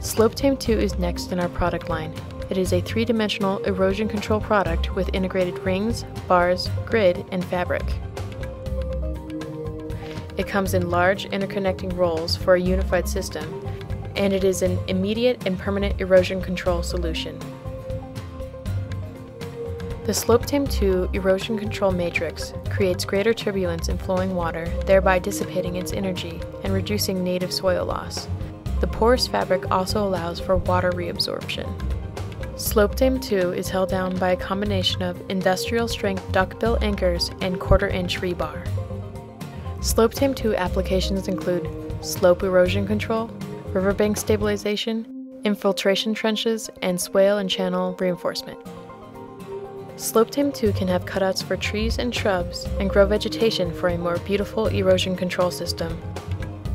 Slopetame2 is next in our product line. It is a three-dimensional erosion control product with integrated rings, bars, grid, and fabric. It comes in large interconnecting rolls for a unified system, and it is an immediate and permanent erosion control solution. The Slopetame2 erosion control matrix creates greater turbulence in flowing water, thereby dissipating its energy and reducing native soil loss. The porous fabric also allows for water reabsorption. Slopetame2 is held down by a combination of industrial-strength duckbill anchors and quarter-inch rebar. Slopetame2 applications include slope erosion control, riverbank stabilization, infiltration trenches, and swale and channel reinforcement. Slopetame2 can have cutouts for trees and shrubs and grow vegetation for a more beautiful erosion control system.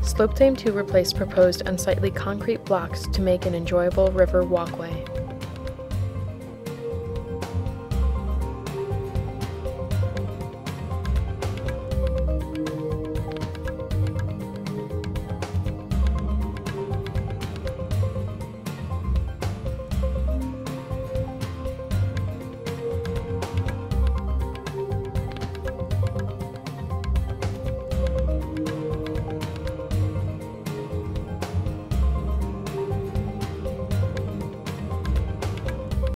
Slopetame2 replaced proposed unsightly concrete blocks to make an enjoyable river walkway.